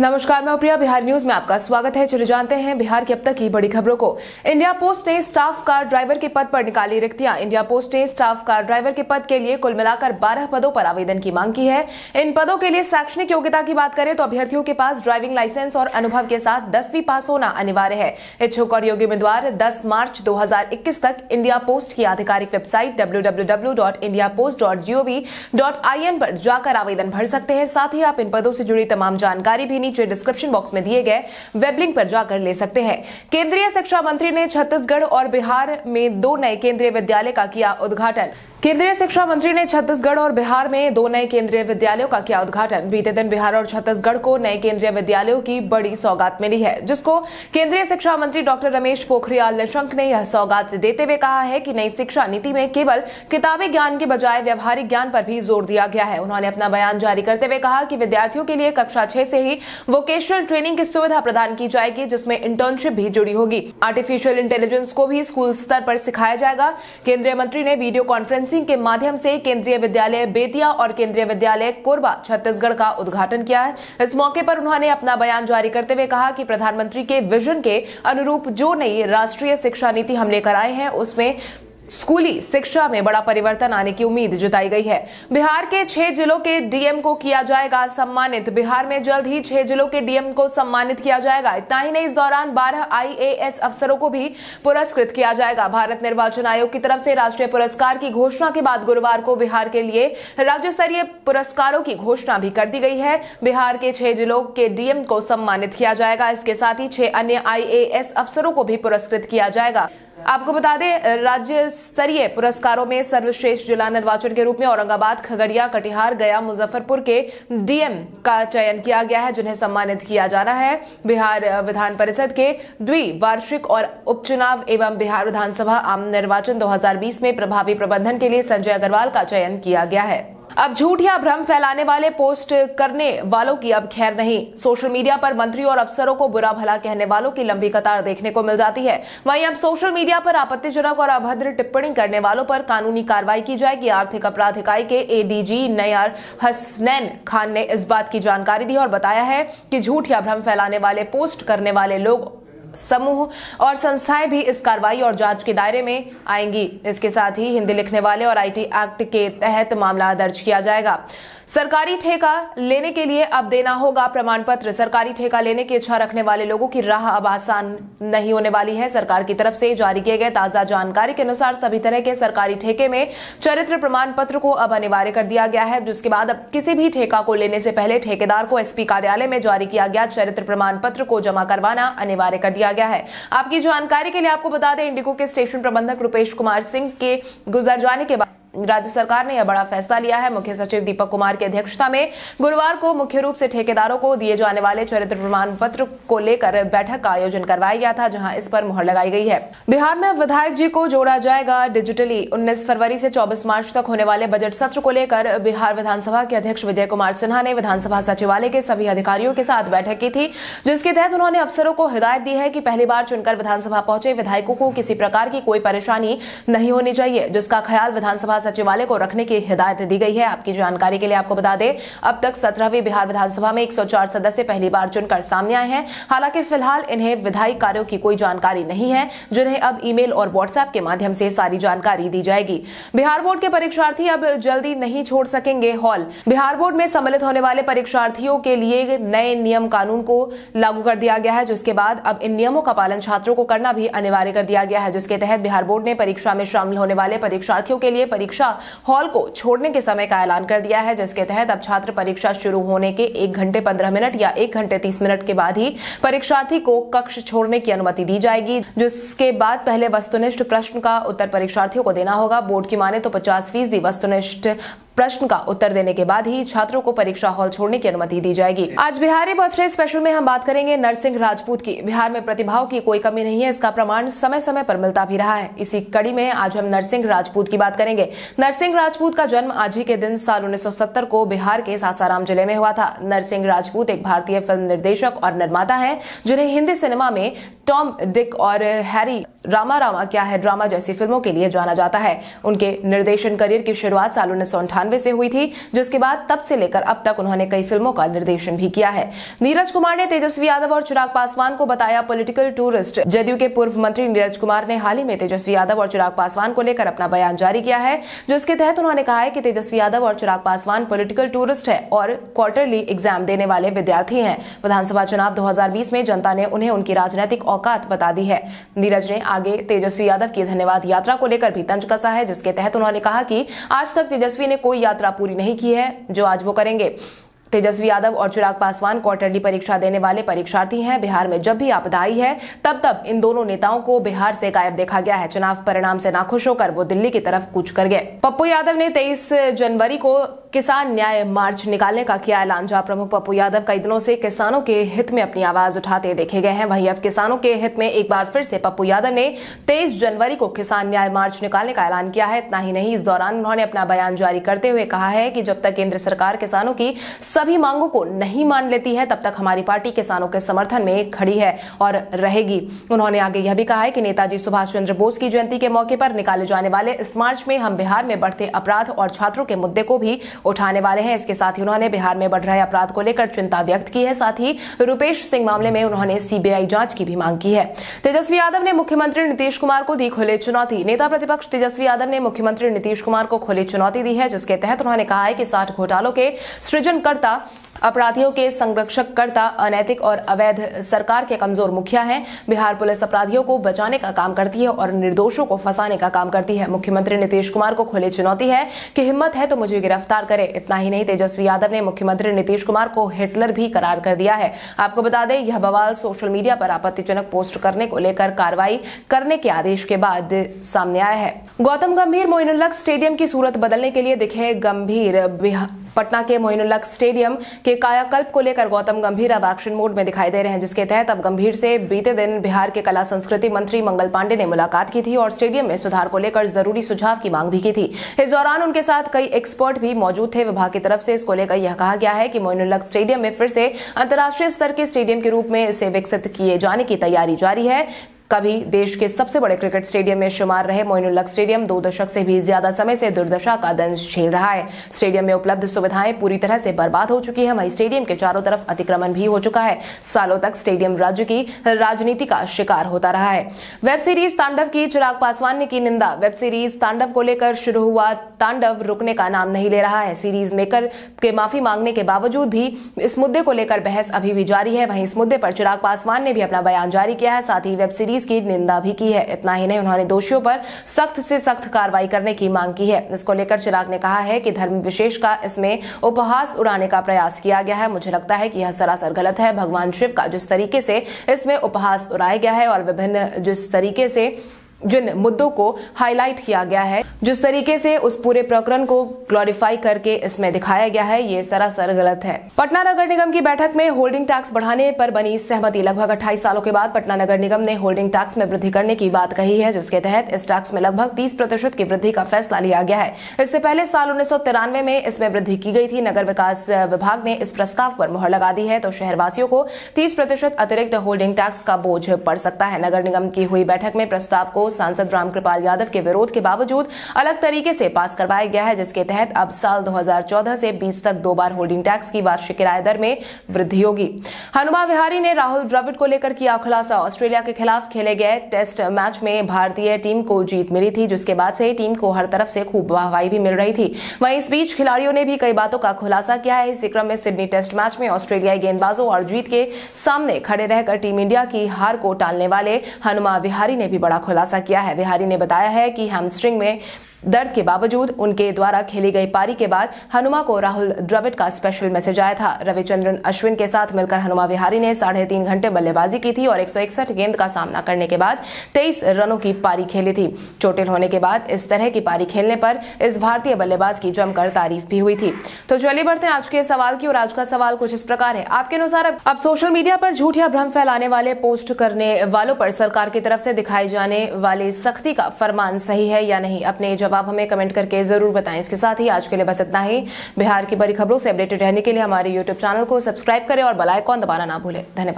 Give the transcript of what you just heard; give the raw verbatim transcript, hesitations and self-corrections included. नमस्कार, मैं उप्रिया, बिहार न्यूज में आपका स्वागत है। चलिए जानते हैं बिहार की अब तक की बड़ी खबरों को। इंडिया पोस्ट ने स्टाफ कार ड्राइवर के पद पर निकाली रिक्तियां। इंडिया पोस्ट ने स्टाफ कार ड्राइवर के पद के लिए कुल मिलाकर बारह पदों पर आवेदन की मांग की है। इन पदों के लिए शैक्षणिक योग्यता की बात करें तो अभ्यर्थियों के पास ड्राइविंग लाइसेंस और अनुभव के साथ दसवीं पास होना अनिवार्य है। इच्छुक और योग्य उम्मीदवार दस मार्च दो हजार इक्कीस तक इंडिया पोस्ट की आधिकारिक website W W W dot India Post dot G O V dot I N पर जाकर आवेदन भर सकते हैं। साथ ही आप इन पदों से जुड़ी तमाम जानकारी भी नीचे डिस्क्रिप्शन बॉक्स में दिए गए वेब लिंक पर जाकर ले सकते हैं। केंद्रीय शिक्षा मंत्री ने छत्तीसगढ़ और बिहार में दो नए केंद्रीय विद्यालय का किया उद्घाटन। केंद्रीय शिक्षा मंत्री ने छत्तीसगढ़ और बिहार में दो नए केंद्रीय विद्यालयों का किया उद्घाटन। बीते दिन बिहार और छत्तीसगढ़ को नए केंद्रीय विद्यालयों की बड़ी सौगात मिली है, जिसको केंद्रीय शिक्षा मंत्री डॉक्टर रमेश पोखरियाल निशंक ने यह सौगात देते हुए कहा है कि नई शिक्षा नीति में केवल किताबी ज्ञान के बजाय व्यावहारिक ज्ञान पर भी जोर दिया गया है। उन्होंने अपना बयान जारी करते हुए कहा कि विद्यार्थियों के लिए कक्षा छह से ही वोकेशनल ट्रेनिंग की सुविधा प्रदान की जाएगी, जिसमें इंटर्नशिप भी जुड़ी होगी। आर्टिफिशियल इंटेलिजेंस को भी स्कूल स्तर पर सिखाया जाएगा। केंद्रीय मंत्री ने वीडियो कॉन्फ्रेंस के माध्यम से केंद्रीय विद्यालय बेतिया और केंद्रीय विद्यालय कोरबा छत्तीसगढ़ का उद्घाटन किया है। इस मौके पर उन्होंने अपना बयान जारी करते हुए कहा कि प्रधानमंत्री के विजन के अनुरूप जो नई राष्ट्रीय शिक्षा नीति हम लेकर आए हैं, उसमें स्कूली शिक्षा में बड़ा परिवर्तन आने की उम्मीद जताई गई है। बिहार के छह जिलों के डीएम को किया जाएगा सम्मानित। बिहार में जल्द ही छह जिलों के डीएम को सम्मानित किया जाएगा। इतना ही नहीं, इस दौरान बारह आईएएस अफसरों को भी पुरस्कृत किया जाएगा। भारत निर्वाचन आयोग की तरफ से राष्ट्रीय पुरस्कार की घोषणा के बाद गुरुवार को बिहार के लिए राज्य स्तरीय पुरस्कारों की घोषणा भी कर दी गई है। बिहार के छह जिलों के डीएम को सम्मानित किया जाएगा। इसके साथ ही छह अन्य आईएएस अफसरों को भी पुरस्कृत किया जाएगा। आपको बता दें, राज्य स्तरीय पुरस्कारों में सर्वश्रेष्ठ जिला निर्वाचन के रूप में औरंगाबाद, खगड़िया, कटिहार, गया, मुजफ्फरपुर के डीएम का चयन किया गया है, जिन्हें सम्मानित किया जाना है। बिहार विधान परिषद के द्विवार्षिक और उपचुनाव एवं बिहार विधानसभा आम निर्वाचन दो हजार बीस में प्रभावी प्रबंधन के लिए संजय अग्रवाल का चयन किया गया है। अब झूठ या भ्रम फैलाने वाले पोस्ट करने वालों की अब खैर नहीं। सोशल मीडिया पर मंत्रियों और अफसरों को बुरा भला कहने वालों की लंबी कतार देखने को मिल जाती है। वहीं अब सोशल मीडिया पर आपत्तिजनक और अभद्र टिप्पणी करने वालों पर कानूनी कार्रवाई की जाएगी। आर्थिक अपराध इकाई के एडीजी नय्यर हसनैन खान ने इस बात की जानकारी दी और बताया है कि झूठ या भ्रम फैलाने वाले पोस्ट करने वाले लोग, समूह और संस्थाएं भी इस कार्रवाई और जांच के दायरे में आएंगी। इसके साथ ही हिंदी लिखने वाले और आईटी एक्ट के तहत मामला दर्ज किया जाएगा। सरकारी ठेका लेने के लिए अब देना होगा प्रमाण पत्र। सरकारी ठेका लेने की इच्छा रखने वाले लोगों की राह अब आसान नहीं होने वाली है। सरकार की तरफ से जारी किए गए ताजा जानकारी के अनुसार सभी तरह के सरकारी ठेके में चरित्र प्रमाण पत्र को अब अनिवार्य कर दिया गया है, जिसके बाद अब किसी भी ठेका को लेने से पहले ठेकेदार को एसपी कार्यालय में जारी किया गया चरित्र प्रमाण पत्र को जमा करवाना अनिवार्य कर दिया गया है। आपकी जानकारी के लिए आपको बता दें, इंडिगो के स्टेशन प्रबंधक रूपेश कुमार सिंह के गुजर जाने के बाद राज्य सरकार ने यह बड़ा फैसला लिया है। मुख्य सचिव दीपक कुमार की अध्यक्षता में गुरुवार को मुख्य रूप से ठेकेदारों को दिए जाने वाले चरित्र प्रमाण पत्र को लेकर बैठक का आयोजन करवाया गया था, जहां इस पर मुहर लगाई गई है। बिहार में विधायक जी को जोड़ा जाएगा डिजिटली। उन्नीस फरवरी से चौबीस मार्च तक होने वाले बजट सत्र को लेकर बिहार विधानसभा के अध्यक्ष विजय कुमार सिन्हा ने विधानसभा सचिवालय के सभी अधिकारियों के साथ बैठक की थी, जिसके तहत उन्होंने अफसरों को हिदायत दी है कि पहली बार चुनकर विधानसभा पहुंचे विधायकों को किसी प्रकार की कोई परेशानी नहीं होनी चाहिए, जिसका ख्याल विधानसभा सचिवालय को रखने की हिदायत दी गई है। आपकी जानकारी के लिए आपको बता दें, अब तक सत्रहवीं बिहार विधानसभा में एक सौ चार सदस्य पहली बार चुनकर सामने आए हैं। हालांकि फिलहाल इन्हें विधायी कार्यों की कोई जानकारी नहीं है, जिन्हें अब ईमेल और व्हाट्सएप के माध्यम से सारी जानकारी दी जाएगी। बिहार बोर्ड के परीक्षार्थी अब जल्दी नहीं छोड़ सकेंगे हॉल। बिहार बोर्ड में सम्मिलित होने वाले परीक्षार्थियों के लिए नए नियम कानून को लागू कर दिया गया है, जिसके बाद अब इन नियमों का पालन छात्रों को करना भी अनिवार्य कर दिया गया है, जिसके तहत बिहार बोर्ड ने परीक्षा में शामिल होने वाले परीक्षार्थियों के लिए परीक्षा हॉल को छोड़ने के समय का ऐलान कर दिया है, जिसके तहत अब छात्र परीक्षा शुरू होने के एक घंटे पंद्रह मिनट या एक घंटे तीस मिनट के बाद ही परीक्षार्थी को कक्ष छोड़ने की अनुमति दी जाएगी, जिसके बाद पहले वस्तुनिष्ठ प्रश्न का उत्तर परीक्षार्थियों को देना होगा। बोर्ड की माने तो पचास फीसदी वस्तुनिष्ठ प्रश्न का उत्तर देने के बाद ही छात्रों को परीक्षा हॉल छोड़ने की अनुमति दी जाएगी। आज बिहारी बर्थडे स्पेशल में हम बात करेंगे नरसिंह राजपूत की। बिहार में प्रतिभाओं की कोई कमी नहीं है, इसका प्रमाण समय समय पर मिलता भी रहा है। इसी कड़ी में आज हम नरसिंह राजपूत की बात करेंगे। नरसिंह राजपूत का जन्म आज ही के दिन साल उन्नीस सौ सत्तर को बिहार के सासाराम जिले में हुआ था। नरसिंह राजपूत एक भारतीय फिल्म निर्देशक और निर्माता है, जिन्हें हिंदी सिनेमा में टॉम, डिक और हैरी रामा रामा क्या है ड्रामा जैसी फिल्मों के लिए जाना जाता है। उनके निर्देशन करियर की शुरुआत साल उन्नीस सौ अंठानवे से हुई थी, जिसके बाद तब से लेकर अब तक उन्होंने कई फिल्मों का निर्देशन भी किया है। नीरज कुमार ने तेजस्वी यादव और चिराग पासवान को बताया पॉलिटिकल टूरिस्ट। जदयू के पूर्व मंत्री नीरज कुमार ने हाल ही में तेजस्वी यादव और चिराग पासवान को लेकर अपना बयान जारी किया है, जिसके तहत उन्होंने कहा है कि तेजस्वी यादव और चिराग पासवान पॉलिटिकल टूरिस्ट है और क्वार्टरली एग्जाम देने वाले विद्यार्थी हैं। विधानसभा चुनाव दो हज़ार बीस में जनता ने उन्हें उनकी राजनीतिक औकात बता दी है। नीरज ने आगे तेजस्वी यादव की धन्यवाद यात्रा को लेकर भी तंज कसा है, जिसके तहत उन्होंने कहा कि आज तक तेजस्वी ने कोई यात्रा पूरी नहीं की है जो आज वो करेंगे। तेजस्वी यादव और चिराग पासवान क्वार्टरली परीक्षा देने वाले परीक्षार्थी हैं। बिहार में जब भी आपदा आई है तब तब इन दोनों नेताओं को बिहार से गायब देखा गया है। चुनाव परिणाम से नाखुश होकर वो दिल्ली की तरफ कूच कर गए। पप्पू यादव ने तेईस जनवरी को किसान न्याय मार्च निकालने का किया ऐलान। जहाँ प्रमुख पप्पू यादव कई दिनों से किसानों के हित में अपनी आवाज उठाते देखे गए हैं, वहीं अब किसानों के हित में एक बार फिर से पप्पू यादव ने तेईस जनवरी को किसान न्याय मार्च निकालने का ऐलान किया है। इतना ही नहीं, इस दौरान उन्होंने अपना बयान जारी करते हुए कहा है कि जब तक केंद्र सरकार किसानों की सभी मांगों को नहीं मान लेती है तब तक हमारी पार्टी किसानों के समर्थन में खड़ी है और रहेगी। उन्होंने आगे यह भी कहा है कि नेताजी सुभाष चंद्र बोस की जयंती के मौके पर निकाले जाने वाले इस मार्च में हम बिहार में बढ़ते अपराध और छात्रों के मुद्दे को भी उठाने वाले हैं। इसके साथ ही उन्होंने बिहार में बढ़ रहे अपराध को लेकर चिंता व्यक्त की है। साथ ही रूपेश सिंह मामले में उन्होंने सीबीआई जांच की भी मांग की है। तेजस्वी यादव ने मुख्यमंत्री नीतीश कुमार को दी खुली चुनौती। नेता प्रतिपक्ष तेजस्वी यादव ने मुख्यमंत्री नीतीश कुमार को खुली चुनौती दी है, जिसके तहत उन्होंने कहा है कि साठ घोटालों के सृजनकर्ता, अपराधियों के संरक्षक कर्ता, अनैतिक और अवैध सरकार के कमजोर मुखिया हैं। बिहार पुलिस अपराधियों को बचाने का काम करती है और निर्दोषों को फंसाने का काम करती है। मुख्यमंत्री नीतीश कुमार को खुली चुनौती है कि हिम्मत है तो मुझे गिरफ्तार करे। इतना ही नहीं, तेजस्वी यादव ने मुख्यमंत्री नीतीश कुमार को हिटलर भी करार कर दिया है। आपको बता दें, यह बवाल सोशल मीडिया पर आपत्तिजनक पोस्ट करने को लेकर कार्रवाई करने के आदेश के बाद सामने आया है। गौतम गंभीर मोइनुल हक स्टेडियम की सूरत बदलने के लिए दिखे गंभीर। पटना के मोइनुल हक स्टेडियम के कायाकल्प को लेकर गौतम गंभीर अब एक्शन मोड में दिखाई दे रहे हैं, जिसके तहत अब गंभीर से बीते दिन बिहार के कला संस्कृति मंत्री मंगल पांडे ने मुलाकात की थी और स्टेडियम में सुधार को लेकर जरूरी सुझाव की मांग भी की थी। इस दौरान उनके साथ कई एक्सपर्ट भी मौजूद थे। विभाग की तरफ से इसको लेकर यह कहा गया है कि मोइनुल हक स्टेडियम में फिर से अंतर्राष्ट्रीय स्तर के स्टेडियम के रूप में इसे विकसित किए जाने की तैयारी जारी है। कभी देश के सबसे बड़े क्रिकेट स्टेडियम में शुमार रहे मोइनुल हक स्टेडियम दो दशक से भी ज्यादा समय से दुर्दशा का दंश झेल रहा है। स्टेडियम में उपलब्ध सुविधाएं पूरी तरह से बर्बाद हो चुकी है। वहीं स्टेडियम के चारों तरफ अतिक्रमण भी हो चुका है। सालों तक स्टेडियम राज्य की राजनीति का शिकार होता रहा है। वेब सीरीज तांडव की चिराग पासवान ने की निंदा। वेब सीरीज तांडव को लेकर शुरू हुआ तांडव रुकने का नाम नहीं ले रहा है। सीरीज मेकर के माफी मांगने के बावजूद भी इस मुद्दे को लेकर बहस अभी भी जारी है। वहीं इस मुद्दे पर चिराग पासवान ने भी अपना बयान जारी किया है, साथ ही वेब सीरीज की निंदा भी की है। इतना ही नहीं, उन्होंने दोषियों पर सख्त से सख्त कार्रवाई करने की मांग की है। इसको लेकर चिराग ने कहा है कि धर्म विशेष का इसमें उपहास उड़ाने का प्रयास किया गया है। मुझे लगता है कि यह सरासर गलत है। भगवान शिव का जिस तरीके से इसमें उपहास उड़ाया गया है और विभिन्न जिस तरीके से जिन मुद्दों को हाईलाइट किया गया है, जिस तरीके से उस पूरे प्रकरण को ग्लोरीफाई करके इसमें दिखाया गया है, ये सरासर गलत है। पटना नगर निगम की बैठक में होल्डिंग टैक्स बढ़ाने पर बनी सहमति। लगभग अट्ठाईस सालों के बाद पटना नगर निगम ने होल्डिंग टैक्स में वृद्धि करने की बात कही है, जिसके तहत इस टैक्स में लगभग तीस प्रतिशत की वृद्धि का फैसला लिया गया है। इससे पहले साल उन्नीस सौ तिरानवे में इसमें वृद्धि की गई थी। नगर विकास विभाग ने इस प्रस्ताव पर मुहर लगा दी है, तो शहरवासियों को तीस प्रतिशत अतिरिक्त होल्डिंग टैक्स का बोझ पड़ सकता है। नगर निगम की हुई बैठक में प्रस्ताव को सांसद रामकृपाल यादव के विरोध के बावजूद अलग तरीके से पास करवाया गया है, जिसके तहत अब साल दो हज़ार चौदह से बीस तक दो बार होल्डिंग टैक्स की वार्षिक किराए दर में वृद्धि होगी। हनुमा विहारी ने राहुल द्राविड को लेकर किया खुलासा। ऑस्ट्रेलिया के खिलाफ खेले गए टेस्ट मैच में भारतीय टीम को जीत मिली थी, जिसके बाद से टीम को हर तरफ से खूब वाहवाही भी मिल रही थी। वहीं इस बीच खिलाड़ियों ने भी कई बातों का खुलासा किया है। इसी क्रम में सिडनी टेस्ट मैच में ऑस्ट्रेलियाई गेंदबाजों और जीत के सामने खड़े रहकर टीम इंडिया की हार को टालने वाले हनुमा विहारी ने भी बड़ा खुलासा किया है। विहारी ने बताया है कि हैमस्ट्रिंग में दर्द के बावजूद उनके द्वारा खेली गई पारी के बाद हनुमा को राहुल द्राविड का स्पेशल मैसेज आया था। रविचंद्रन अश्विन के साथ मिलकर हनुमा विहारी ने साढ़े तीन घंटे बल्लेबाजी की थी और एक सौ इकसठ गेंद का सामना करने के बाद तेईस रनों की पारी खेली थी। चोटिल होने के बाद इस तरह की पारी खेलने पर इस भारतीय बल्लेबाज की जमकर तारीफ भी हुई थी। तो चलिए बढ़ते हैं आज के सवाल की ओर। आज का सवाल कुछ इस प्रकार है, आपके अनुसार अब सोशल मीडिया पर झूठ या भ्रम फैलाने वाले पोस्ट करने वालों पर सरकार की तरफ से दिखाई जाने वाली सख्ती का फरमान सही है या नहीं? अपने आप हमें कमेंट करके जरूर बताएं। इसके साथ ही आज के लिए बस इतना ही। बिहार की बड़ी खबरों से अपडेटेड रहने के लिए हमारे यूट्यूब चैनल को सब्सक्राइब करें और बेल आइकॉन दबाना ना भूलें। धन्यवाद।